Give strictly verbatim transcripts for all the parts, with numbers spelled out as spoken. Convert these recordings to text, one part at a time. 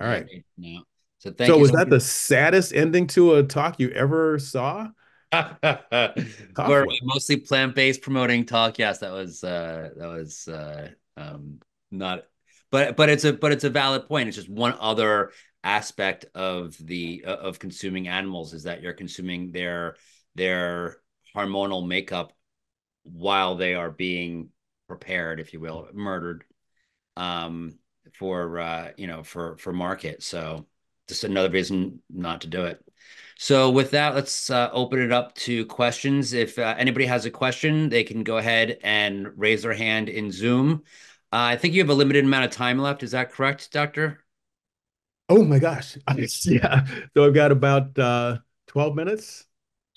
All right. No. So thank so you. Was so that the saddest ending to a talk you ever saw? Where we mostly plant-based promoting talk. Yes, that was uh, that was uh, um, not, but but it's a but it's a valid point. It's just one other aspect of the uh, of consuming animals is that you're consuming their their hormonal makeup while they are being prepared, if you will, murdered um, for uh, you know for for market. So just another reason not to do it. So with that, let's uh, open it up to questions. If uh, anybody has a question, they can go ahead and raise their hand in Zoom. Uh, I think you have a limited amount of time left. Is that correct, Doctor? Oh my gosh. I, yeah. So I've got about uh, twelve minutes.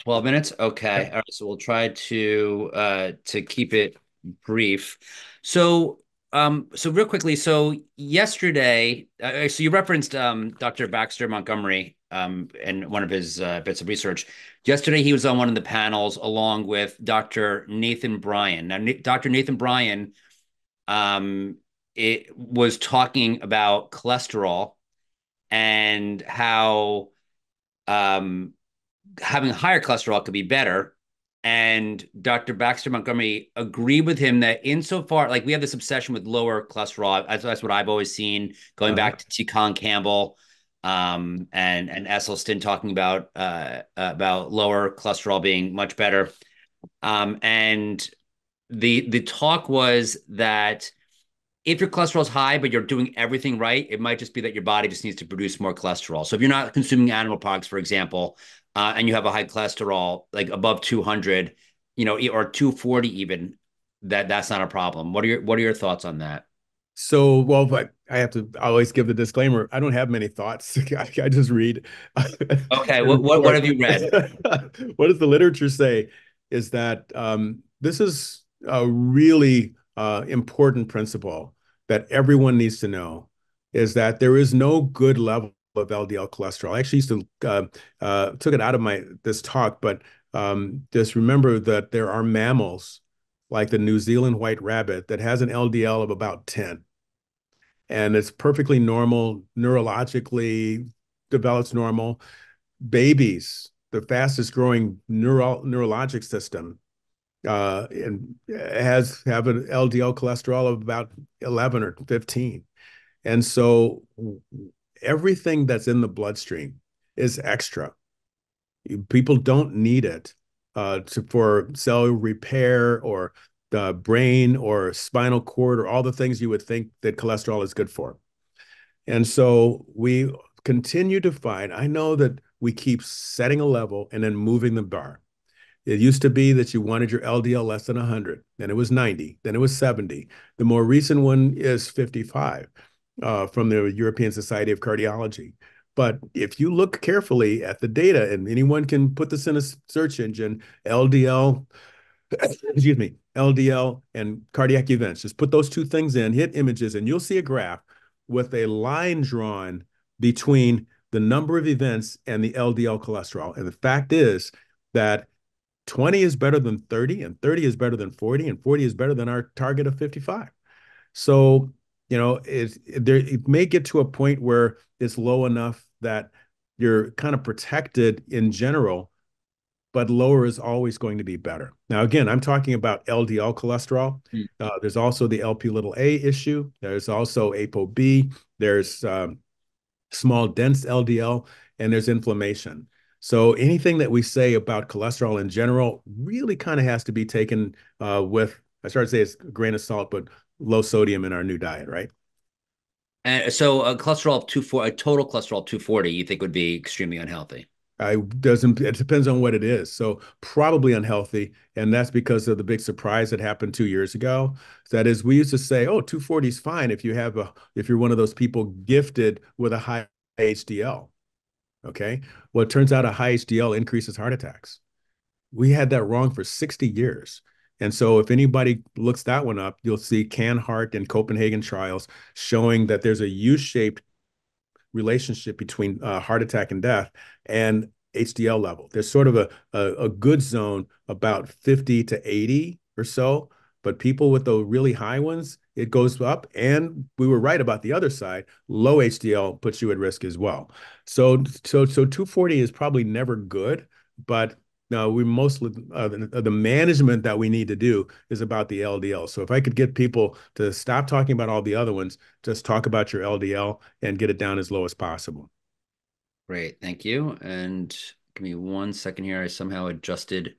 twelve minutes. Okay. All right. So we'll try to, uh, to keep it brief. So, um, so real quickly, so yesterday, uh, so you referenced um, Doctor Baxter Montgomery, Um, and one of his uh, bits of research. Yesterday, he was on one of the panels along with Doctor Nathan Bryan. Now, Doctor Nathan Bryan um, it was talking about cholesterol and how um, having higher cholesterol could be better. And Doctor Baxter Montgomery agreed with him that insofar, like we have this obsession with lower cholesterol. That's, that's what I've always seen, going uh-huh. back to T. Colin Campbell. Um, and, and Esselstyn talking about, uh, about lower cholesterol being much better. Um, and the, the talk was that if your cholesterol is high, but you're doing everything right, it might just be that your body just needs to produce more cholesterol. So if you're not consuming animal products, for example, uh, and you have a high cholesterol, like above two hundred, you know, or two forty even, that that's not a problem. What are your, what are your thoughts on that? So, well, but I have to always give the disclaimer. I don't have many thoughts. I, I just read. Okay. What, what, what have you read? What does the literature say is that um, this is a really uh, important principle that everyone needs to know, is that there is no good level of L D L cholesterol. I actually used to, uh, uh, took it out of my this talk, but um, just remember that there are mammals like the New Zealand white rabbit that has an L D L of about ten. And it's perfectly normal, neurologically develops normal. Babies, the fastest growing neuro neurologic system, uh, and has have an L D L cholesterol of about eleven or fifteen. And so everything that's in the bloodstream is extra. People don't need it. Uh, to, for cell repair or the brain or spinal cord or all the things you would think that cholesterol is good for. And so we continue to find, I know that we keep setting a level and then moving the bar. It used to be that you wanted your L D L less than one hundred, then it was ninety, then it was seventy. The more recent one is fifty-five uh, from the European Society of Cardiology. But if you look carefully at the data, and anyone can put this in a search engine, L D L, excuse me, L D L and cardiac events, just put those two things in, hit images, and you'll see a graph with a line drawn between the number of events and the L D L cholesterol. And the fact is that twenty is better than thirty, and thirty is better than forty, and forty is better than our target of fifty-five. So, you know, it, there, it may get to a point where it's low enough that you're kind of protected in general, but lower is always going to be better. Now, again, I'm talking about L D L cholesterol. Mm. Uh, there's also the L P little a issue. There's also ApoB. There's um, small dense L D L, and there's inflammation. So anything that we say about cholesterol in general really kind of has to be taken uh, with, I started to say it's a grain of salt, but low sodium in our new diet, right? And so a cholesterol of two forty, a total cholesterol of two forty, you think would be extremely unhealthy? It doesn't, it depends on what it is. So probably unhealthy. And that's because of the big surprise that happened two years ago. That is, we used to say, oh, two forty is fine if you have a, if you're one of those people gifted with a high H D L. Okay. Well, it turns out a high H D L increases heart attacks. We had that wrong for sixty years. And so if anybody looks that one up, you'll see CanHeart and Copenhagen trials showing that there's a U-shaped relationship between uh, heart attack and death and H D L level. There's sort of a, a, a good zone about fifty to eighty or so, but people with the really high ones, it goes up. And we were right about the other side. Low H D L puts you at risk as well. So, so, so two forty is probably never good, but no, we mostly, uh, the, the management that we need to do is about the L D L. So if I could get people to stop talking about all the other ones, just talk about your L D L and get it down as low as possible. Great. Thank you. And give me one second here. I somehow adjusted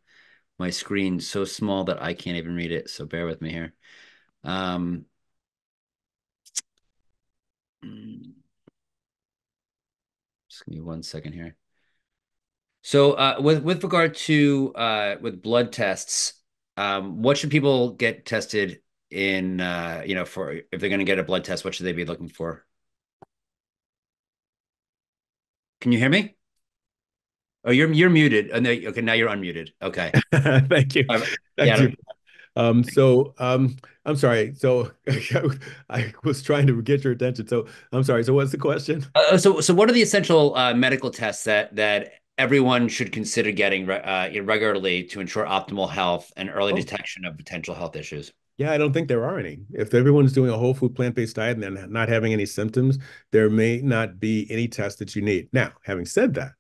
my screen so small that I can't even read it. So bear with me here. Um, just give me one second here. So uh, with, with regard to uh, with blood tests, um, what should people get tested in, uh, you know, for if they're going to get a blood test, what should they be looking for? Can you hear me? Oh, you're you're muted. Oh, no, okay, now you're unmuted. Okay. Thank you. Um, Thank yeah, you. Um, so um, I'm sorry. So I was trying to get your attention. So I'm sorry. So what's the question? Uh, so so what are the essential uh, medical tests that that everyone should consider getting uh, regularly to ensure optimal health and early oh. detection of potential health issues? Yeah, I don't think there are any. If everyone's doing a whole food plant-based diet and they're not having any symptoms, there may not be any test that you need. Now, having said that,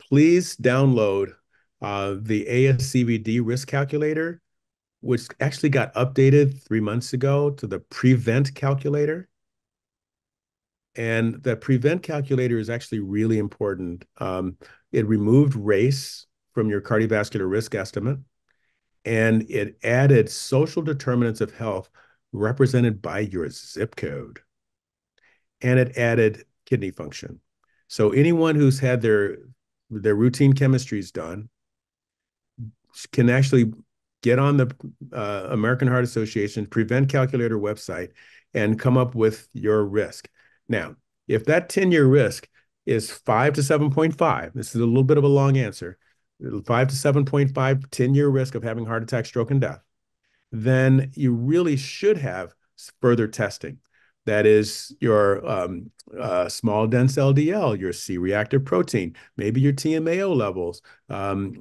please download uh, the A S C V D risk calculator, which actually got updated three months ago to the Prevent calculator. And the Prevent calculator is actually really important. Um, it removed race from your cardiovascular risk estimate, and it added social determinants of health represented by your zip code. And it added kidney function. So anyone who's had their, their routine chemistries done can actually get on the uh, American Heart Association Prevent Calculator website and come up with your risk. Now, if that ten-year risk is five to seven point five, this is a little bit of a long answer, five to seven point five, ten-year risk of having heart attack, stroke, and death, then you really should have further testing. That is your um, uh, small dense L D L, your C reactive protein, maybe your T M A O levels, um,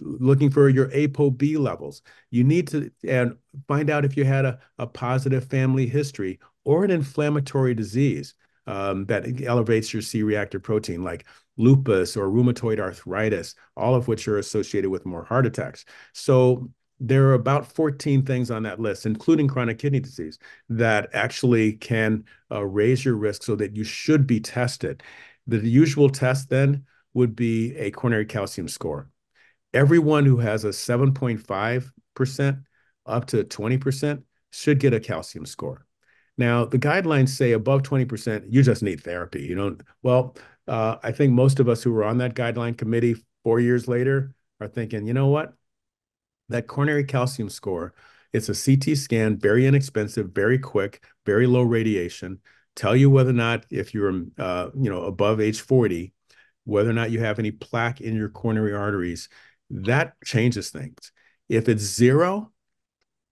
looking for your ApoB levels. You need to and find out if you had a, a positive family history or an inflammatory disease um, that elevates your C reactive protein, like lupus or rheumatoid arthritis, all of which are associated with more heart attacks. So there are about fourteen things on that list, including chronic kidney disease, that actually can uh, raise your risk so that you should be tested. The usual test then would be a coronary calcium score. Everyone who has a seven point five percent up to twenty percent should get a calcium score. Now, the guidelines say above twenty percent, you just need therapy. You don't, well, uh, I think most of us who were on that guideline committee four years later are thinking, you know what? That coronary calcium score, it's a C T scan, very inexpensive, very quick, very low radiation, tell you whether or not if you're uh, you know, above age forty, whether or not you have any plaque in your coronary arteries. That changes things. If it's zero,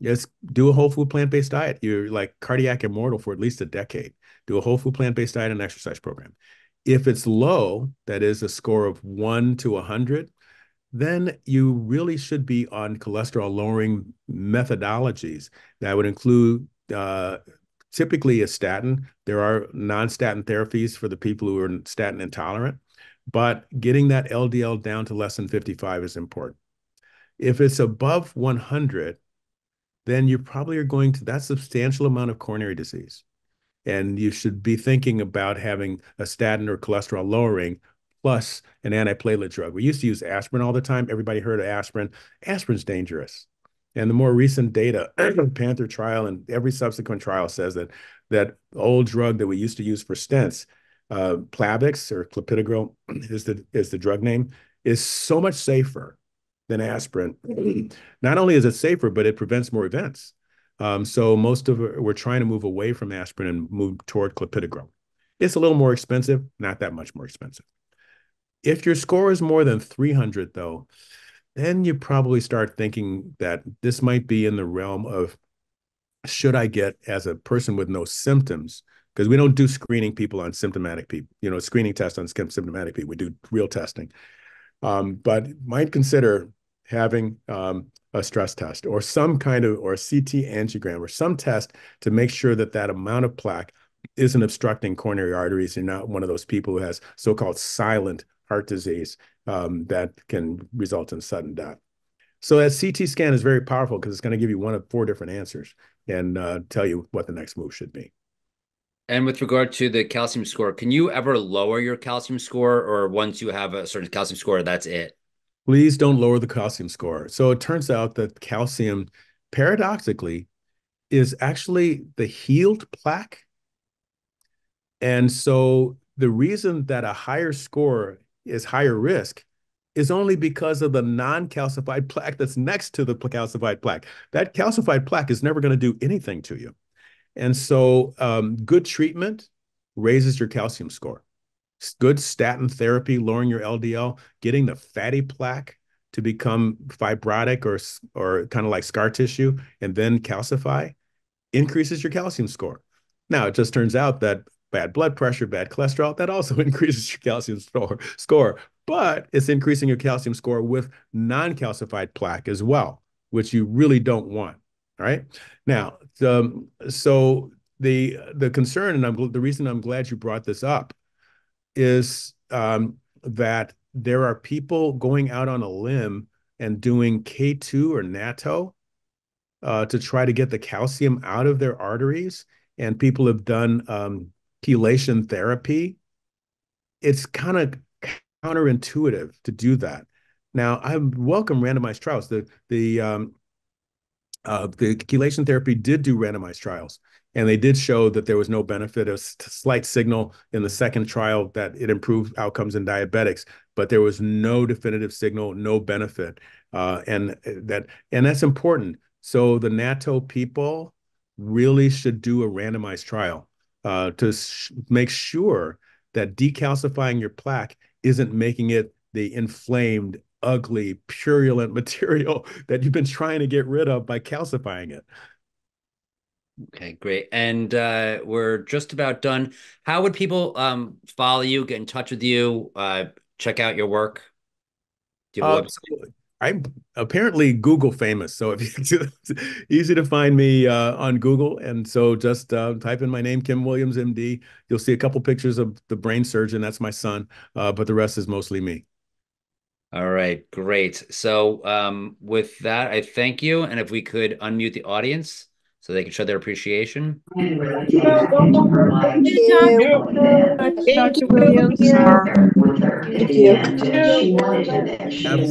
just do a whole food plant-based diet. You're like cardiac immortal for at least a decade. Do a whole food plant-based diet and exercise program. If it's low, that is a score of one to one hundred, then you really should be on cholesterol-lowering methodologies. That would include uh, typically a statin. There are non-statin therapies for the people who are statin intolerant, but getting that L D L down to less than fifty-five is important. If it's above one hundred, then you probably are going to that substantial amount of coronary disease. And you should be thinking about having a statin or cholesterol lowering plus an antiplatelet drug. We used to use aspirin all the time. Everybody heard of aspirin. Aspirin's dangerous. And the more recent data, the Panther trial and every subsequent trial says that that old drug that we used to use for stents, uh, Plavix or Clopidogrel is the, is the drug name, is so much safer than aspirin. Not only is it safer, but it prevents more events. Um, so most of it, we're trying to move away from aspirin and move toward Clopidogrel. It's a little more expensive, not that much more expensive. If your score is more than three hundred, though, then you probably start thinking that this might be in the realm of, should I get as a person with no symptoms? Because we don't do screening people on symptomatic people, you know, screening tests on symptomatic people. We do real testing. Um, but might consider having um, a stress test or some kind of, or a C T angiogram or some test to make sure that that amount of plaque isn't obstructing coronary arteries. You're not one of those people who has so-called silent heart disease um, that can result in sudden death. So that C T scan is very powerful because it's going to give you one of four different answers and uh, tell you what the next move should be. And with regard to the calcium score, can you ever lower your calcium score, or once you have a certain calcium score, that's it? Please don't lower the calcium score. So it turns out that calcium, paradoxically, is actually the healed plaque. And so the reason that a higher score is higher risk is only because of the non-calcified plaque that's next to the calcified plaque. That calcified plaque is never going to do anything to you. And so um, good treatment raises your calcium score. Good statin therapy, lowering your L D L, getting the fatty plaque to become fibrotic or, or kind of like scar tissue and then calcify, increases your calcium score. Now, it just turns out that bad blood pressure, bad cholesterol, that also increases your calcium score, but it's increasing your calcium score with non-calcified plaque as well, which you really don't want. All right. Now, um, so the the concern, and I'm, the reason I'm glad you brought this up, is um, that there are people going out on a limb and doing K two or NATO uh, to try to get the calcium out of their arteries, and people have done um, chelation therapy. It's kind of counterintuitive to do that. Now, I welcome randomized trials. The the um, Uh, the chelation therapy did do randomized trials, and they did show that there was no benefit, a slight signal in the second trial that it improved outcomes in diabetics, but there was no definitive signal, no benefit. Uh, and that and that's important. So the NATO people really should do a randomized trial uh, to make sure that decalcifying your plaque isn't making it the inflamed, ugly, purulent material that you've been trying to get rid of by calcifying it. Okay, great. And uh, we're just about done. How would people um, follow you, get in touch with you, uh, check out your work? Do you have a website? Um, I'm apparently Google famous, so if you do, it's easy to find me uh, on Google. And so just uh, type in my name, Kim Williams, M D. You'll see a couple pictures of the brain surgeon. That's my son, uh, but the rest is mostly me. All right, great. So um, with that, I thank you. And if we could unmute the audience so they can show their appreciation. Thank you. Thank you. Thank you, Williams. Thank you.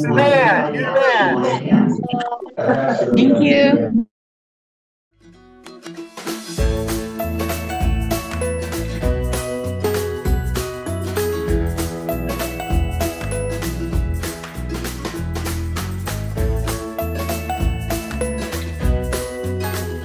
Thank you. Thank you.